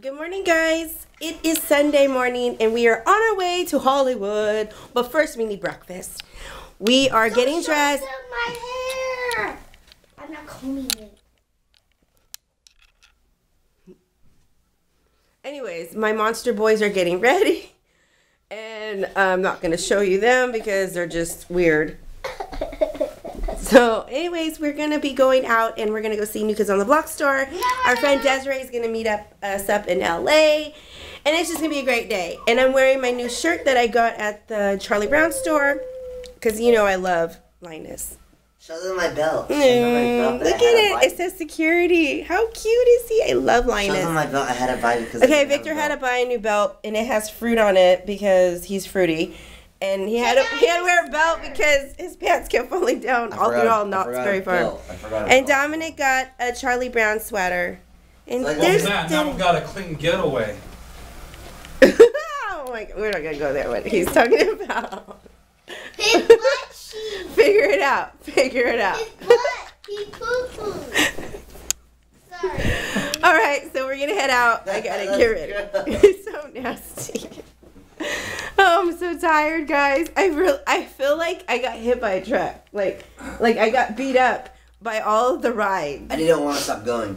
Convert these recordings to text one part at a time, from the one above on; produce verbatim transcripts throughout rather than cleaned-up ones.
Good morning, guys. It is Sunday morning and we are on our way to Hollywood, but first we need breakfast. We are Don't getting dressed. My hair. I'm not combing it. Anyways, my monster boys are getting ready and I'm not going to show you them because they're just weird. So anyways, we're going to be going out and we're going to go see New Kids on the Block store. Yay! Our friend Desiree is going to meet up us up in L A. And it's just going to be a great day. And I'm wearing my new shirt that I got at the Charlie Brown store. Because, you know, I love Linus. Show them my belt. Mm, look at it. It says security. How cute is he? I love Linus. Show them my belt. I had to buy it because Okay, Victor had to buy a new belt. And it has fruit on it because he's fruity. And he had a, he had to wear a belt because his pants kept falling down all through all Knott's Berry Farm. And Dominic got a Charlie Brown sweater. And like, there's well, now we got a clean getaway. Oh my God, we're not gonna go there. What he's talking about? His butt cheeks. Figure it out. Figure it out. His butt. He poo-pooed. Sorry. All right, so we're gonna head out. I gotta get rid of it. It's so nasty. Oh, I'm so tired, guys. I really, I feel like I got hit by a truck. Like, like I got beat up by all of the rides. I didn't want to stop going.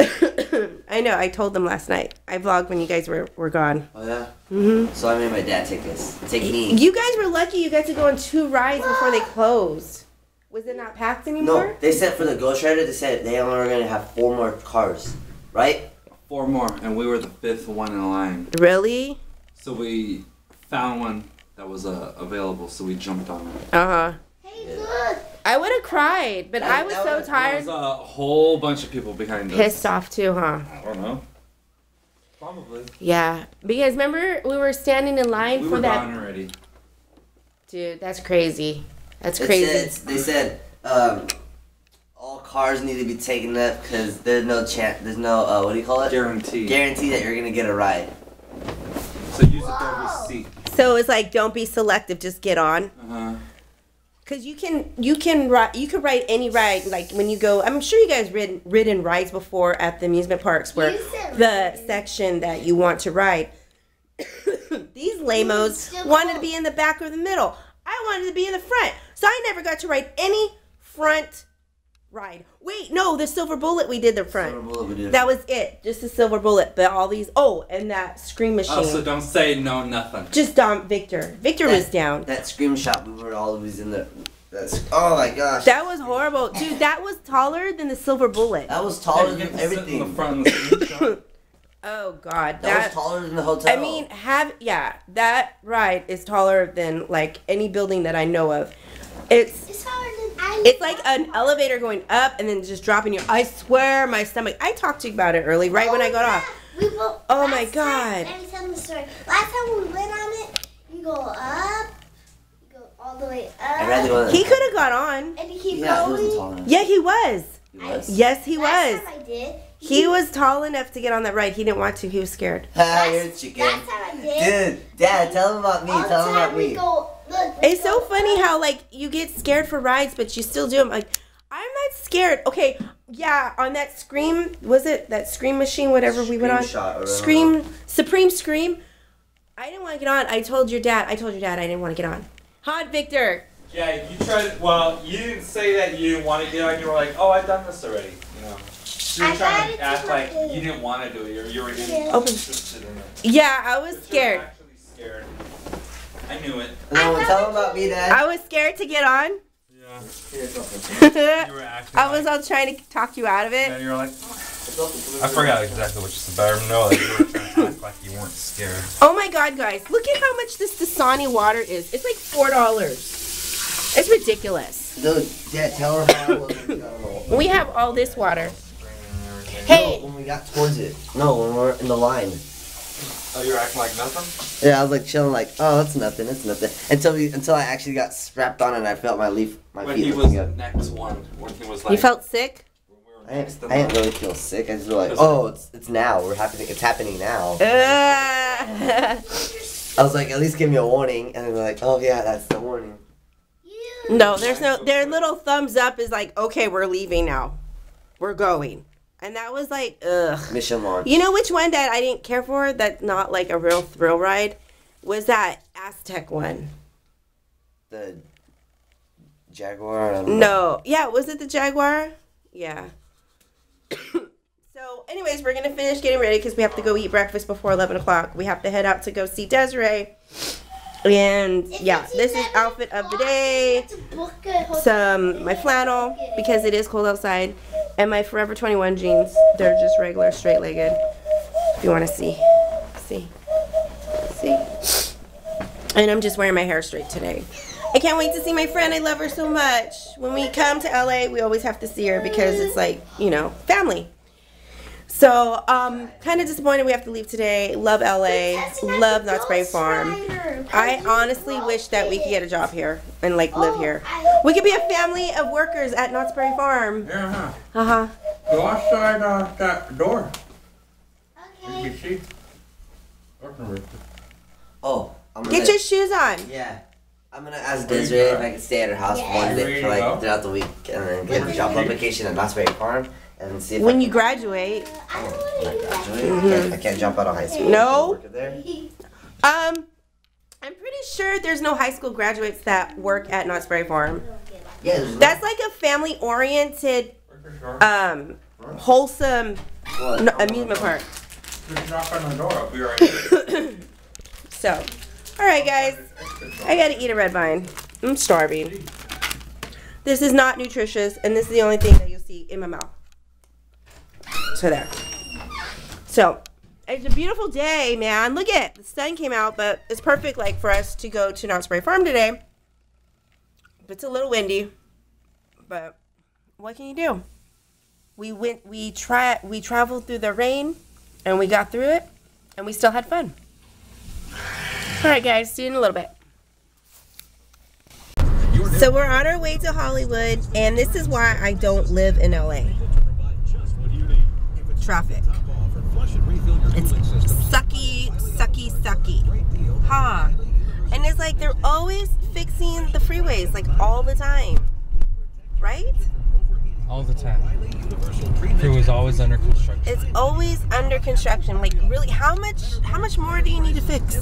I know. I told them last night. I vlogged when you guys were, were gone. Oh, yeah? Mm-hmm. So I made my dad take this. Take me. You guys were lucky you got to go on two rides before they closed. Was it not packed anymore? No. They said for the Ghost Rider, they said they only were going to have four more cars. Right? Four more. And we were the fifth one in line. Really? So we... found one that was uh, available, so we jumped on it. Uh-huh. Hey, look! I would have cried, but that, I was so was, tired. There was a whole bunch of people behind us. Pissed off too, huh? I don't know. Probably. Yeah, because remember, we were standing in line we for that... We were gone already. Dude, that's crazy. That's it crazy. Says, they said, um, all cars need to be taken up because there's no chance, there's no, uh, what do you call it? Guarantee. Guarantee that you're going to get a ride. So use a third seat. So it's like, don't be selective, just get on. Uh-huh. Cause you can you can ride you could ride any ride. Like when you go, I'm sure you guys ridden ridden rides before at the amusement parks where the ridden. section that you want to ride. These lamos wanted to be in the back or the middle. I wanted to be in the front, so I never got to ride any front ride. Wait, no, the Silver Bullet we did the front. Silver Bullet we did. That was it. Just the Silver Bullet. But all these, oh, and that Scream Machine. Oh, so don't say no nothing. Just Dom, Victor. Victor that, was down. That Scream Shop, we were always in the, that's, oh my gosh. That was horrible. Dude, that was taller than the Silver Bullet. That was taller than everything. The front of the shop. Oh God. That, that was taller than the hotel. I mean, have, yeah, that ride is taller than like any building that I know of. It's, it's taller than It's like an elevator going up and then just dropping you. I swear my stomach. I talked to you about it early, right oh, when I got yeah. off. We will, oh my God. Time, let me tell you the story. Last time we went on it, you go up, you go all the way up. He could have got on. And he yeah, going. He yeah, he was. He was. I, yes, he last was. Time I did. He was tall enough to get on that ride. He didn't want to. He was scared. Ah, you're a chicken. Last time I did. Dude, Dad, tell him about me. All tell him about me. Go, Look, it's so funny how, like, you get scared for rides, but you still do them. Like, I'm not scared. Okay, yeah, on that Scream, was it that Scream Machine, whatever we went on? Scream, Supreme Scream. I didn't want to get on. I told your dad. I told your dad I didn't want to get on. Hot Victor. Yeah, you tried, well, you didn't say that you didn't want to get on. You were like, oh, I've done this already, you know. You were trying to act like you didn't want to do it. You were, you were interested in it. Yeah, I was scared. You were actually scared. I knew it. No, tell him about me, Dad. I was scared to get on. Yeah. You were acting I was like, all trying to talk you out of it. Yeah, you were like, I forgot exactly what you said, but I know that you were trying to act like you weren't scared. Oh my God, guys. Look at how much this Dasani water is. It's like four dollars. It's ridiculous. Dude, yeah, tell her how it was. We have all this water. Hey. No, when we got towards it. No, when we were in the line. Oh, you were acting like nothing? Yeah, I was like chilling, like, oh, that's nothing, that's nothing. Until we, until I actually got strapped on and I felt my leaf, my when feet. When he was up. next one, when he was like. You felt sick? I didn't, I didn't really feel sick. I just feel like, oh, it's, it's now. We're happening. It's happening now. Uh, I was like, at least give me a warning, and they were like, oh yeah, that's the warning. No, there's no. Their little thumbs up is like, okay, we're leaving now. We're going. And that was like, ugh. Mission launch. You know which one that I didn't care for that's not like a real thrill ride? Was that Aztec one. The Jaguar? I don't know. No. Yeah, was it the Jaguar? Yeah. So, anyways, we're going to finish getting ready because we have to go eat breakfast before eleven o'clock. We have to head out to go see Desiree. And, yeah, this is outfit of the day. Some, my flannel, because it is cold outside. And my Forever twenty-one jeans. They're just regular, straight-legged. If you want to see. See. See. And I'm just wearing my hair straight today. I can't wait to see my friend. I love her so much. When we come to L A, we always have to see her because it's like, you know, family. So, um, kind of disappointed we have to leave today. Love L A. Love Knott's Berry Farm. I honestly wish that we could get a job here and, like, live here. We could be a family of workers at Knott's Berry Farm. Yeah. Uh-huh. Go outside uh, that door. Okay. You can see. Oh, I'm gonna... Get your shoes on. Yeah. I'm gonna ask Desiree if I can stay at her house yeah. one day for like throughout the week and then get a job application at Knott's Berry Farm and see if when I can... you graduate. Oh, when I graduate, mm-hmm. I, can't, I can't jump out of high school. No. Work there. Um, I'm pretty sure there's no high school graduates that work at Knott's Berry Farm. Yeah, that's like a family-oriented, um, wholesome no, amusement park. Just knock on the door. I'll be right here. So. Alright guys, I gotta eat a red vine. I'm starving. This is not nutritious, and this is the only thing that you'll see in my mouth. So there. So, it's a beautiful day, man. Look at it. The sun came out, but it's perfect like for us to go to Knott's Berry Farm today. It's a little windy, but what can you do? We went, we, tra we traveled through the rain, and we got through it, and we still had fun. Alright guys, see you in a little bit. So we're on our way to Hollywood, and this is why I don't live in L A. Traffic. It's sucky, sucky, sucky. Huh. And it's like they're always fixing the freeways, like all the time. Right? All the time. Crew is always under construction. It's always under construction. Like, really, how much how much more do you need to fix?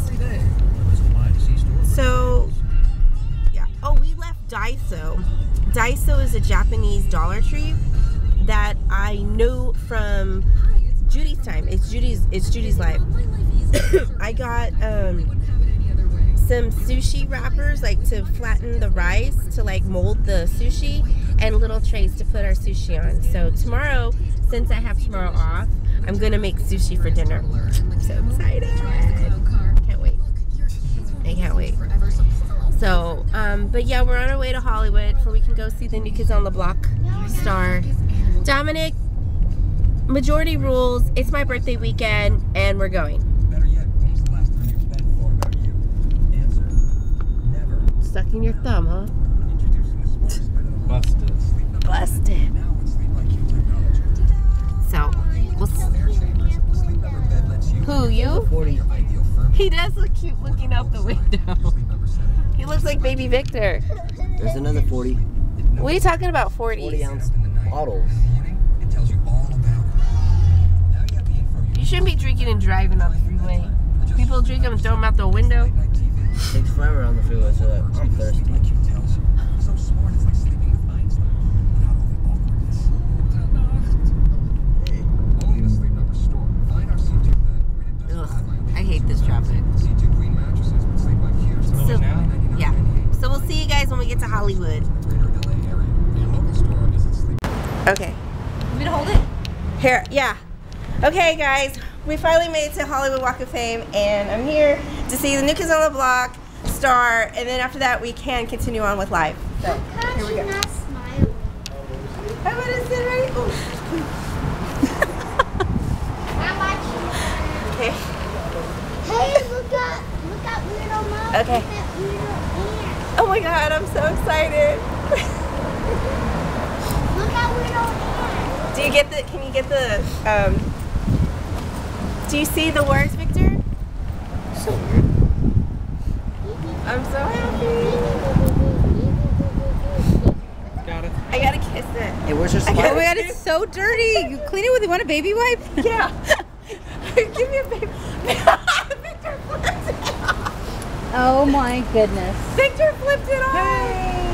So, yeah. Oh, we left Daiso. Daiso is a Japanese Dollar Tree that I knew from Judy's time. It's Judy's. It's Judy's life. I got um, some sushi wrappers, like to flatten the rice to like mold the sushi. And little trays to put our sushi on. So tomorrow, since I have tomorrow off, I'm gonna make sushi for dinner. I'm so excited. Can't wait. I can't wait. So, um, but yeah, we're on our way to Hollywood for we can go see the New Kids on the Block star. Dominic, majority rules. It's my birthday weekend and we're going. Better yet, when was the last time you've been for about you? Answer, never. Sucking your thumb, huh? Busted. Busted. So, we'll see. Who, you? forty. He does look cute looking out the window. He looks like baby Victor. There's another forty. What are you talking about, forty? forty ounce bottles. You shouldn't be drinking and driving on the freeway. People drink them and throw them out the window. It takes forever on the freeway, so I'm thirsty. I hate this traffic. So, yeah. So we'll see you guys when we get to Hollywood. Okay. You want me to hold it? Here, yeah. Okay, guys. We finally made it to Hollywood Walk of Fame, and I'm here to see the New Kids on the Block star, and then after that, we can continue on with life. So, here we go. I want to sit right. Oh. Okay. Hey, look up! Look up, little mom! Okay. That little oh my god, I'm so excited! Look at little ant! Do you get the? Can you get the? Um, do you see the words, Victor? So weird. I'm so happy. Got it. I gotta kiss it. it. It was just. Like, oh my god, it's so dirty. You clean it with you want a baby wipe? Yeah. Give me a baby. Victor flipped it off. Oh my goodness. Victor flipped it off. Hey.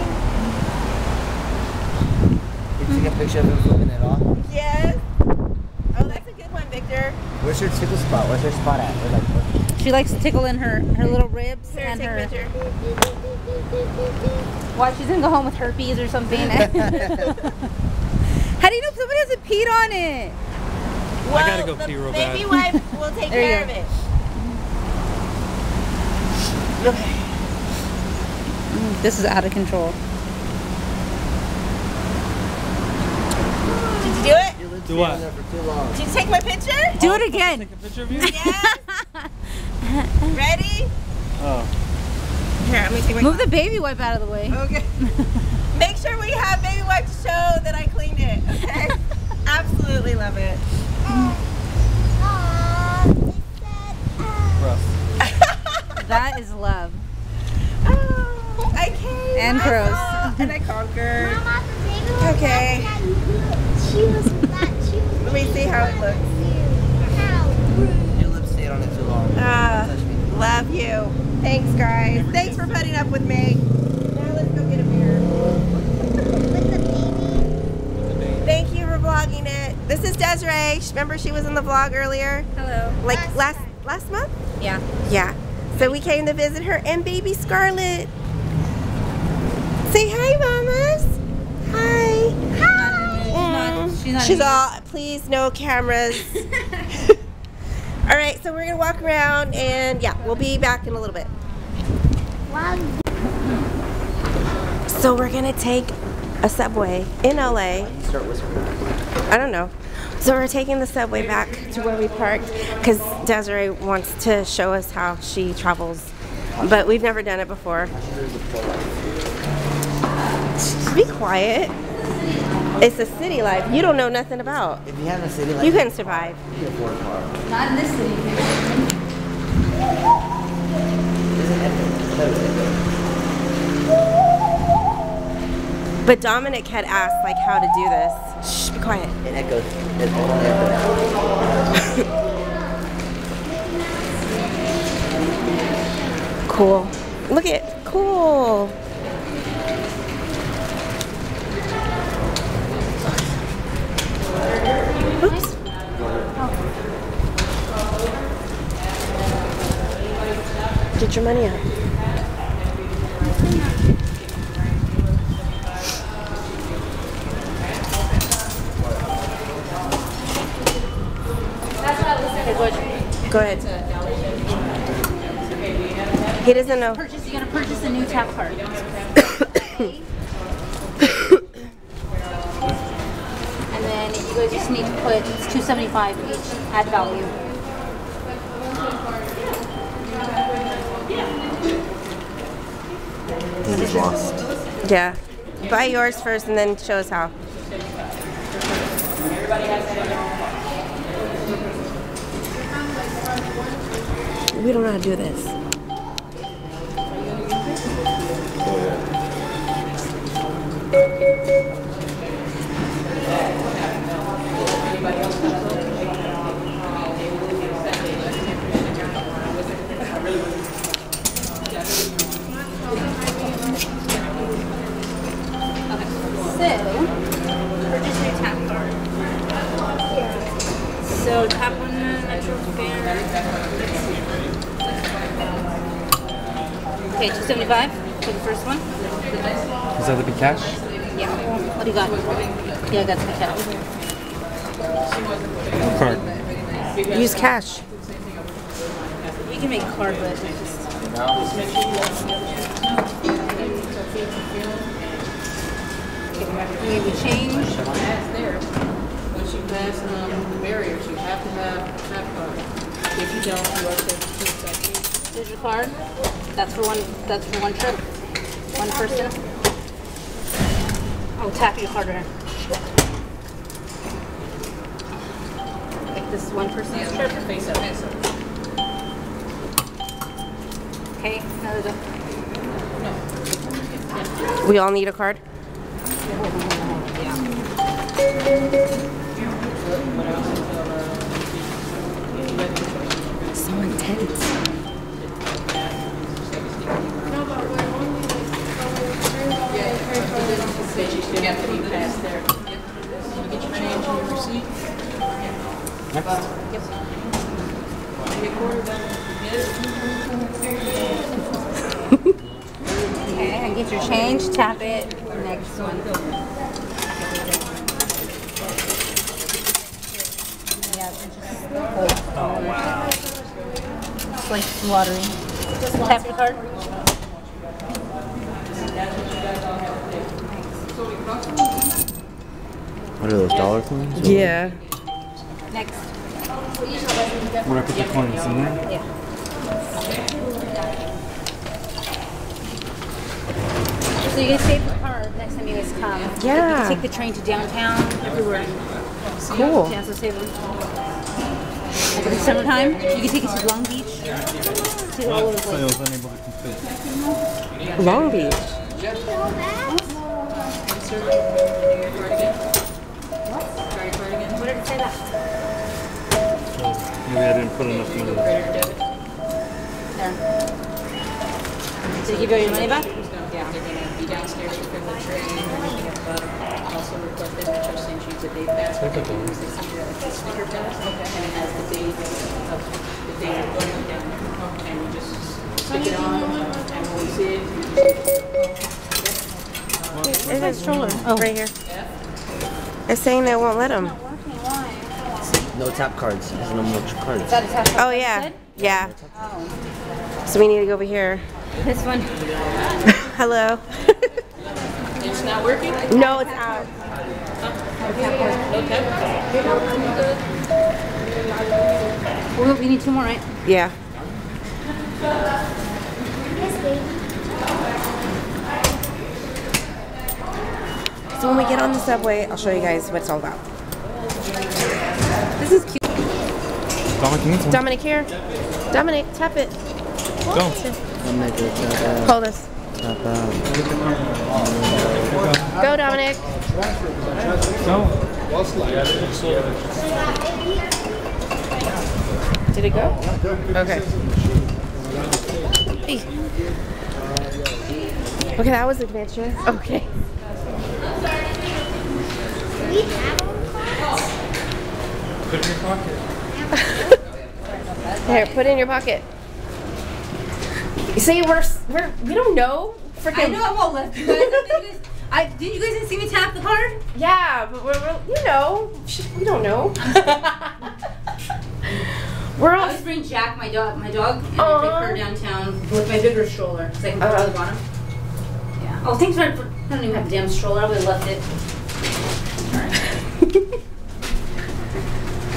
Did you take a picture of him flipping it off? Yes. Oh, that's a good one, Victor. Where's your tickle spot? Where's your spot at? Where's like, she likes to tickle in her, her little ribs. Here, and take her. Picture. Why, she's gonna go home with herpes or something. How do you know if somebody hasn't peed on it? Well, I gotta go pee real bad. Baby wife will take care of it. Okay. This is out of control. Did you do it? Do what? Did you take my picture? Do it again. Take a picture of you? Yes. Ready? Oh. Here, let me take my move the baby wipe out of the way. Okay. Make sure we have baby wipe to show that I cleaned it. Okay. Absolutely love it. That is love. Oh, I came. And gross. I and I conquered. Mama, the okay. She was that she was let me see how it looks. Your lips stayed on it too long. Uh, love you. Thanks, guys. Thanks for putting up with me. Now let's go get a beer. With the baby. With the baby. Thank you for vlogging it. This is Desiree. Remember, she was in the vlog earlier. Hello. Like last last, last month? Yeah. Yeah. So we came to visit her and baby Scarlett. Say hi, mamas. Hi. Hi. She's, not, she's, not she's all, please, no cameras. All right, so we're going to walk around and yeah, we'll be back in a little bit. Wow. So we're going to take a subway in L A. I don't know. So we're taking the subway back to where we parked because Desiree wants to show us how she travels, but we've never done it before. Just be quiet. It's a city life you don't know nothing about. If you have a city life, you couldn't survive. You can afford a car. Not in this city. But Dominic had asked like how to do this. Shh, be quiet. It echoes. It echoes. Cool. Look it. Cool. Oops. Get your money out. Go ahead. He doesn't know. Purchase, you're going to purchase a new tap card. And then you guys just need to put two seventy-five each, add value. I'm just lost. Yeah. Buy yours first and then show us how. Everybody has to we don't know how to do this. So, so tap on the natural fair. Okay, two seventy-five for the first one. Is that the big cash? Yeah. What do you got? Yeah, I got the cash. Card. Use cash. You can make card, but okay, maybe change. Once you pass the barrier, you have to have that card. If you don't, you have to. Here's your card. That's for one. That's for one trip. One person. I'll tap you harder. Like this is one person's trip. Face up. Okay. Another. We all need a card. Yeah. So intense. You have to be past there. Can you get your change and your receipt? Next. Yep. And a quarter back. Okay, and get your change, tap it. Next one. Yeah. Oh, wow. It's like lottery. Tap the card. What are those dollar coins? Or? Yeah. Next. When I put the coins in there? Yeah. So you guys save the card next time you guys come. Yeah. Like, you take the train to downtown, everywhere. So cool. Yeah, so save them. Like in the summertime, you can take it to Long Beach. To all of the places. Long Beach? What? What did it say that? Maybe I didn't put enough money there. There. Did you give her your money back? Yeah. They're going to be downstairs for the train and everything above. Also requested the trust and choose a date pass. It's like a date. It's like a pass. Okay. And it has the date of the date of going down there. And you just stick it on and we'll see it. Where's that stroller? Oh, right here. Yeah. It's saying they won't let them. No tap cards. There's no more cards. Is that a tap card? Oh, yeah. Yeah. Oh. So we need to go over here. This one. Hello. It's not working? No, it's out. Okay. We need two more, right? Yeah. So when we get on the subway, I'll show you guys what it's all about. This is cute. Dominic, Dominic here. Dominic, tap it. Go. Hold this. Go, Dominic. Go. Did it go? Okay. Hey. Okay, that was adventurous. Okay. Do we have all cards? Put in your pocket. There, put it in your pocket. You see, we're, we're, we don't know. Frickin I know I won't let you guys. I, did you guys didn't see me tap the card? Yeah, but we're, we're you know, we don't know. We're all. I always bring Jack, my dog, my dog, and uh, I take her downtown with my bigger stroller, so I can put her on the bottom. Yeah. Oh, thanks for. I don't even have a damn stroller. I would have left it.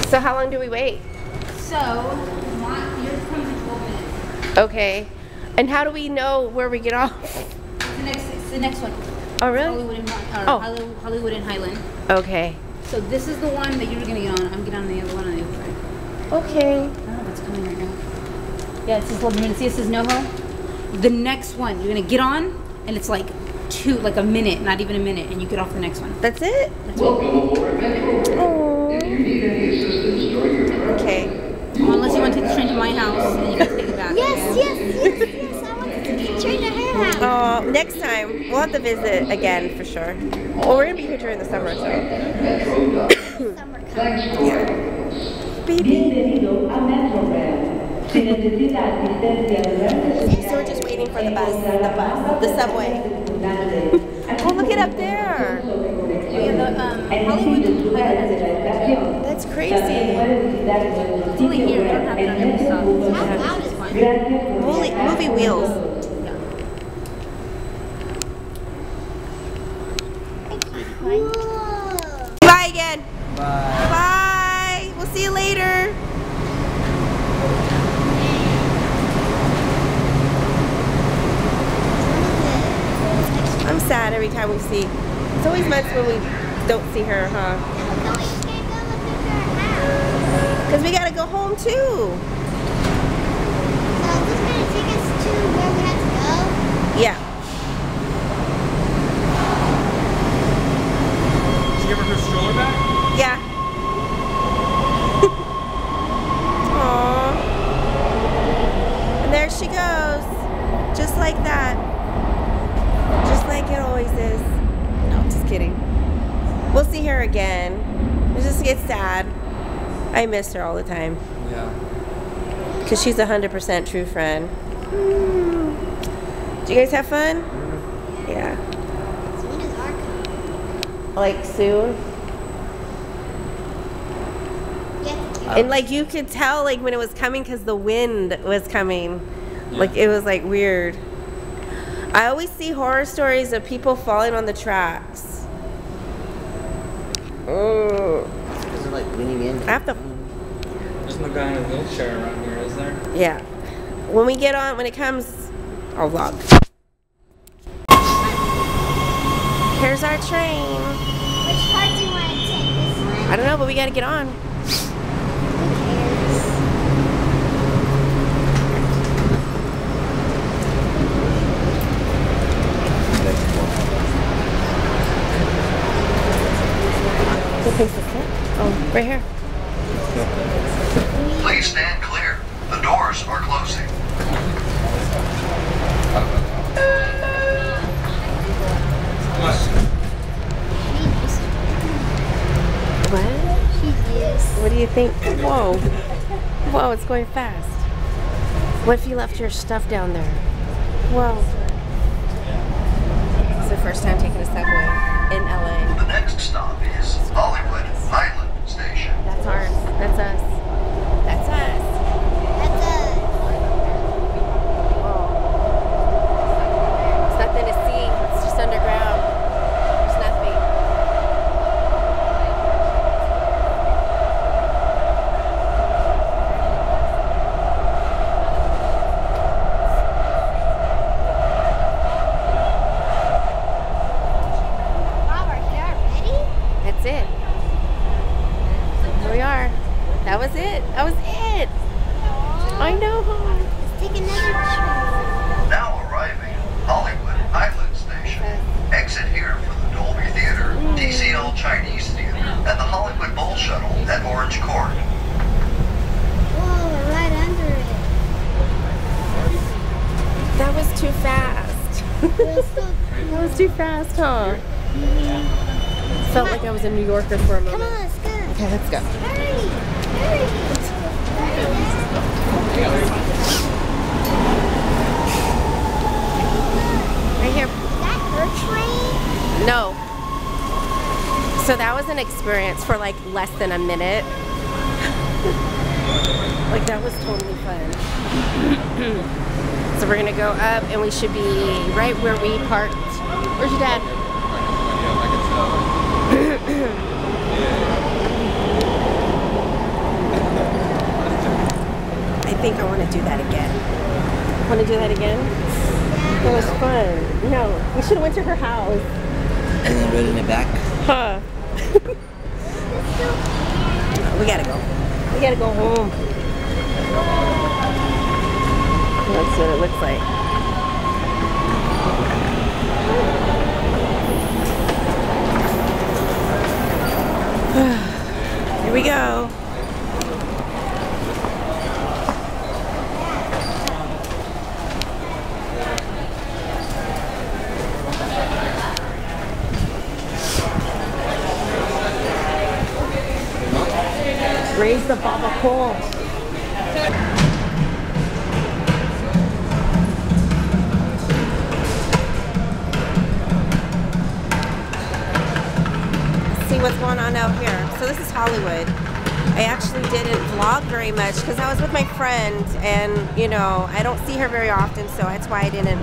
So how long do we wait? So, you're coming in twelve minutes. Okay. And how do we know where we get off? It's the next, it's the next one. Oh, really? Hollywood and, uh, oh. Hollywood and Highland. Okay. So this is the one that you're going to get on. I'm going to get on the other one on the other side. Okay. I don't know what's coming right now. Yeah, it says eleven minutes. See, it says NoHo. The next one, you're going to get on, and it's like... two, like a minute, not even a minute, and you get off the next one. That's it? That's Welcome aboard Metro. If you need any assistance during your travel, okay. Well, unless you want to take the train to my house, and you guys take it back. Yes, yes, yes, yes, I want to take the train to her house. Oh, next time, we'll have to visit again, for sure. Well, we're going to be here during the summer, so. Summer coming. Yeah. Baby. So we're just waiting for the bus, the bus, the subway. Oh, look it up there! Yeah, the, um, Hollywood Highland. That's crazy. It's only here. I don't have it on every stop. How loud is one? Movie, movie wheels. Yeah. Bye again. Bye. Bye. We'll see you later. I'm sad every time we see. It's always months when we don't see her, huh? Because we gotta go home too. So this gonna take us to where we have to go? Yeah. Did you give her her stroller back? There she goes. Just like that. Just like it always is. No, just kidding. We'll see her again. It just gets sad. I miss her all the time. Yeah. Because she's a one hundred percent true friend. Mm. Do you guys have fun? Mm-hmm. Yeah. Like soon, yeah. And like you could tell like when it was coming because the wind was coming, yeah. Like it was like weird. I always see horror stories of people falling on the tracks. Oh, is it like leaning in? I have to. There's no guy in a wheelchair around here, is there? Yeah. When we get on, when it comes, I'll vlog. Here's our train. Which part do you want to take? This one? I don't know, but we gotta get on. Who thinks it's it? Oh, right here. Please stand clear. The doors are closing. What? What do you think? Whoa. Whoa, it's going fast. What if you left your stuff down there? Whoa. It's the first time taking a subway in L A. The next stop is Hollywood Highland Station. That's ours. That's us. That's us. That's us. Whoa. There's nothing to see. It's just underground. Chinese Theater and the Hollywood Bowl Shuttle at Orange Court. Whoa, we're right under it. That was too fast. That was too fast, huh? Mm-hmm. Felt like I was a New Yorker for a moment. Come on, let's go. Okay, let's go. Hurry, hurry. Right here. Is that your train? No. So that was an experience for like less than a minute. Like that was totally fun. So we're gonna go up and we should be right where we parked. Where's your dad? I think I wanna do that again. Wanna do that again? That was fun. No, we should've went to her house. And then rode in the back. Huh. We gotta go. We gotta go home. That's what it looks like. Here we go. Raise the baba coal. See what's going on out here. So this is Hollywood. I actually didn't vlog very much because I was with my friend and, you know, I don't see her very often, so that's why I didn't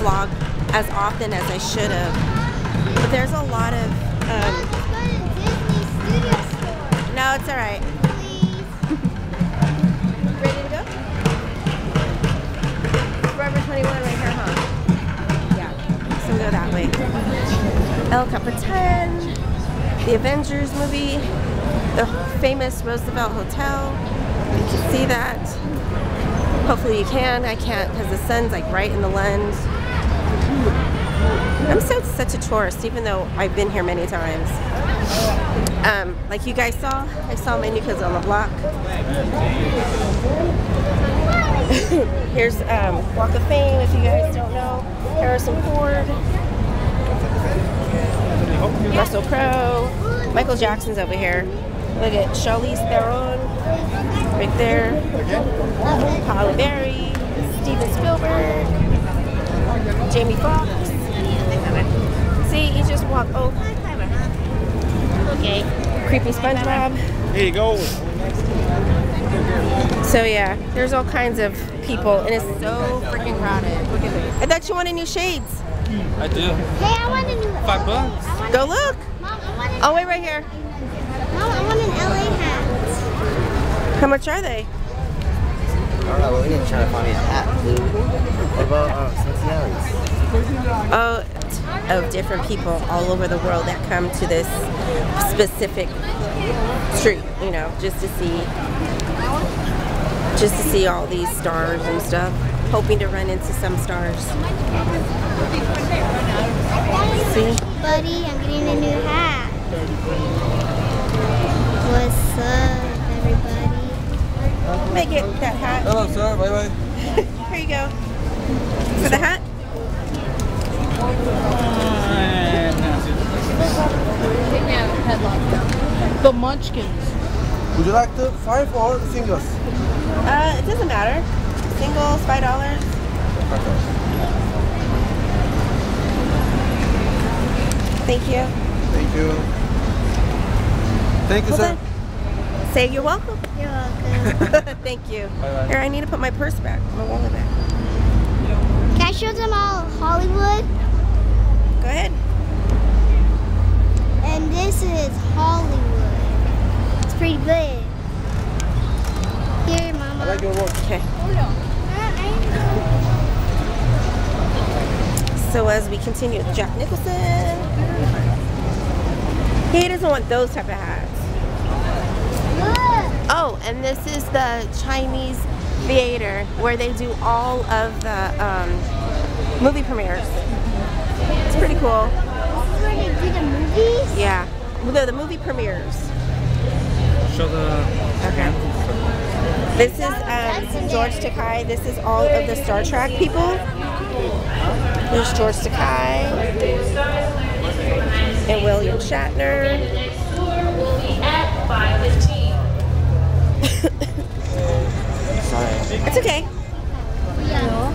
vlog as often as I should have. But there's a lot of... Um, no, it's all right. twenty-one right here, huh? Yeah. So we go that way. El Capitan, the Avengers movie, the famous Roosevelt Hotel. You can see that. Hopefully you can. I can't because the sun's like right in the lens. I'm so, such a tourist, even though I've been here many times. Um, like you guys saw, I saw my New Kids on the Block. Here's um, Walk of Fame, if you guys don't know. Harrison Ford. Russell Crowe. Michael Jackson's over here. Look at Charlize Theron. Right there. Halle Berry. Steven Spielberg. Jamie Foxx. See, you just walk over. Okay. Creepy SpongeBob. There you go. So yeah, there's all kinds of people, and it's so freaking crowded. Look at this. I thought you wanted new shades. I do. Hey, I want a new. Five bucks. Go look. Mom, I want a. Oh wait, right here. Mom, I want an L A hat. How much are they? I don't know. We're gonna try to find me a hat, dude. What about uh, Cincinnati? Oh, of different people all over the world that come to this specific street, you know, just to see, just to see all these stars and stuff, hoping to run into some stars. See? Buddy, I'm getting a new hat. What's up, everybody? Make it that hat. Hello, sir. Bye bye. Here you go. For the hat. The munchkins. Would you like the five or singles? Uh, it doesn't matter. Singles, five dollars. Thank you. Thank you. Thank you, Hold sir. On. Say you're welcome. You're welcome. Thank you. Bye bye. Here, I need to put my purse back. My wallet back. Can I show them all Hollywood? Go ahead. And this is Hollywood. It's pretty big. Here, Mama. I like your work. Okay. So as we continue with Jack Nicholson, he doesn't want those type of hats. Look. Oh, and this is the Chinese Theater where they do all of the um, movie premieres. It's pretty cool. Where they do the movies? Yeah. No, the movie premieres. Show the. Okay. This is um, George Takei. This is all of the Star Trek people. There's George Takei and William Shatner. It's okay. Yeah.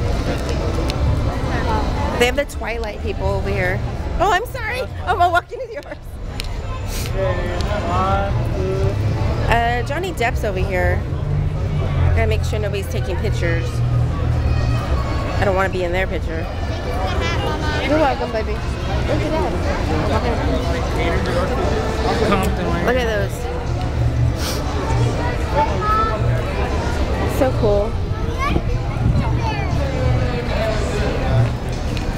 They have the Twilight people over here. Oh, I'm sorry. Oh, my walking is yours. Uh, Johnny Depp's over here. Gotta make sure nobody's taking pictures. I don't want to be in their picture. You're welcome, baby. Look at that. Look at those. So cool.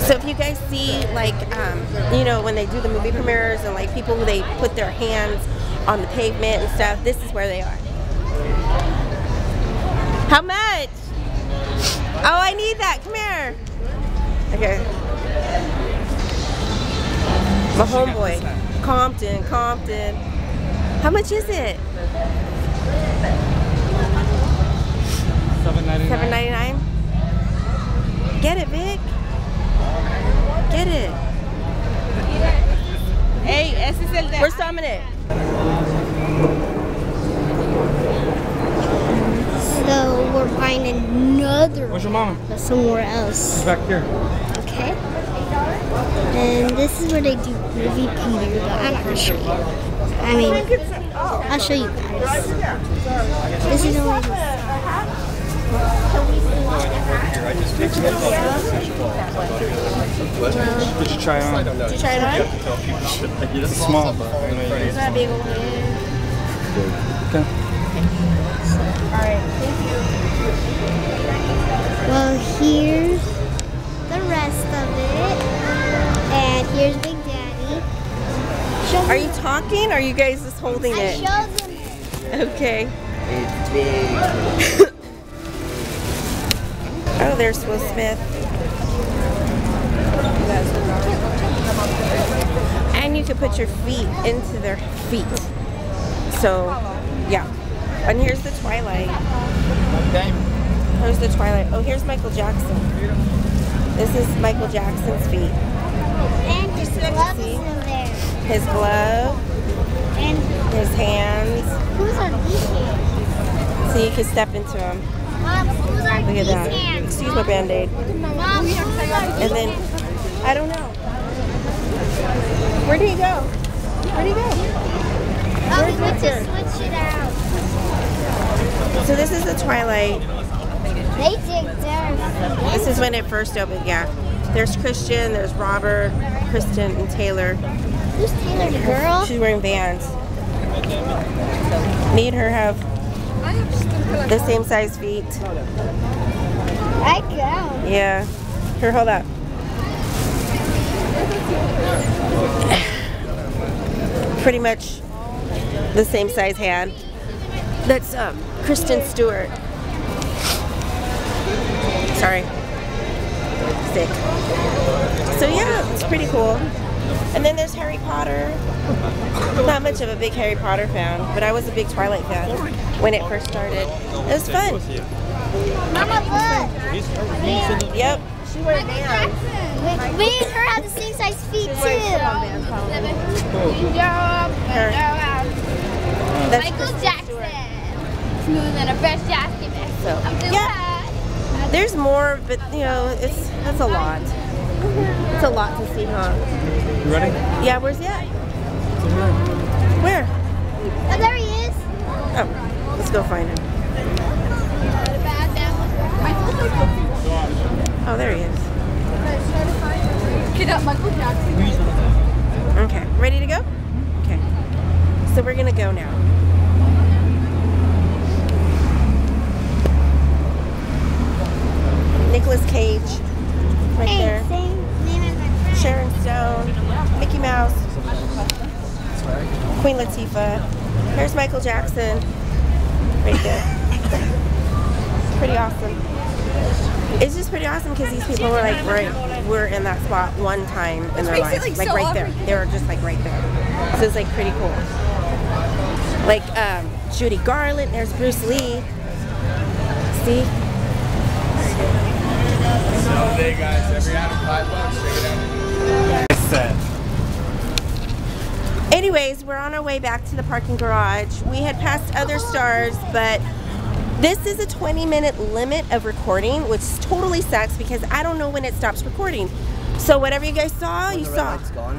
So if you guys see, like, um, you know, when they do the movie premieres and like people who they put their hands on the pavement and stuff, this is where they are. How much? Oh, I need that. Come here. Okay. My homeboy, Compton, Compton. How much is it? seven ninety-nine. Get it, Vic. Get it. Hey, ese es el de. Where's Dominic? So we're buying another. Where's your mom? Somewhere else. She's back here. Okay. And this is where they do movie premiere, but I'm not gonna show you. I mean, I'll show you guys. This is the. Did you try it on? Did you try it on? It's small, but it's not a big one. Okay. Alright, thank you. Well, here's the rest of it. And here's Big Daddy. Are you talking or are you guys just holding it? I showed them it. Okay. It's big. Oh, there's Will Smith. And you can put your feet into their feet. So, yeah. And here's the Twilight. Okay. Here's the Twilight. Oh, here's Michael Jackson. This is Michael Jackson's feet. And his glove is in there. His glove. And his hands. Who's on these hands? So you can step into them. Mom, who's on Look these at that. Hands? Excuse my Band-Aid. Mom, who's on and then, hands? I don't know. Where did he go? Where did he go? Oh, we went to switch it out. So this is the Twilight. They did theirs. This is when it first opened, yeah. There's Christian, there's Robert, Kristen, and Taylor. Who's Taylor, the girl? She's wearing Vans. Me and her have the same size feet. I go. Yeah. Here, hold up. Pretty much the same size hand. That's um, Kristen Stewart. Sorry. Sick. So yeah, it's pretty cool. And then there's Harry Potter. Not much of a big Harry Potter fan, but I was a big Twilight fan when it first started. It was fun. Mama, look! Yep. She wore Vans. We and her had the same size feet too. Her. That's Michael Kristen Jackson. Stewart. Smooth and a fresh jacket. So, yeah. There's more, but you know, it's that's a lot. It's a lot to see, huh? You ready? Yeah, where's he at? Where? Oh, there he is. Oh, let's go find him. Oh, there he is. Get up, Michael Jackson. Okay, ready to go? Okay. So we're gonna go now. Nicolas Cage, right there. Sharon Stone, Mickey Mouse, Queen Latifah. Here's Michael Jackson, right there. It's pretty awesome. It's just pretty awesome because these people were like, right, were in that spot one time in their life, like right there. They were just like right there. So it's like pretty cool. Like um, Judy Garland. There's Bruce Lee. See. All day, guys. Every out of five bucks, check it out. It's set. Anyways, we're on our way back to the parking garage. We had passed other stars, but this is a twenty minute limit of recording, which totally sucks because I don't know when it stops recording. So whatever you guys saw, you saw. Red light's gone.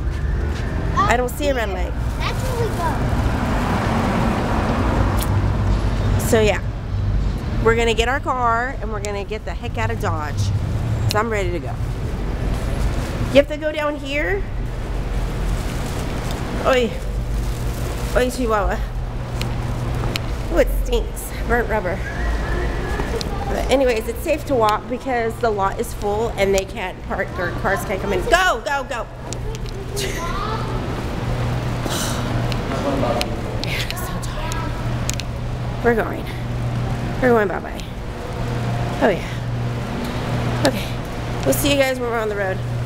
I don't see a red light. That's where we go. So yeah, we're gonna get our car and we're gonna get the heck out of Dodge. So I'm ready to go. You have to go down here. Oi. Oi, Chihuahua. Oh, it stinks. Burnt rubber. But anyways, it's safe to walk because the lot is full and they can't park, or cars can't come in. Go, go, go. I'm so tired. We're going. We're going bye-bye. Oh, yeah. Okay. We'll see you guys when we're on the road.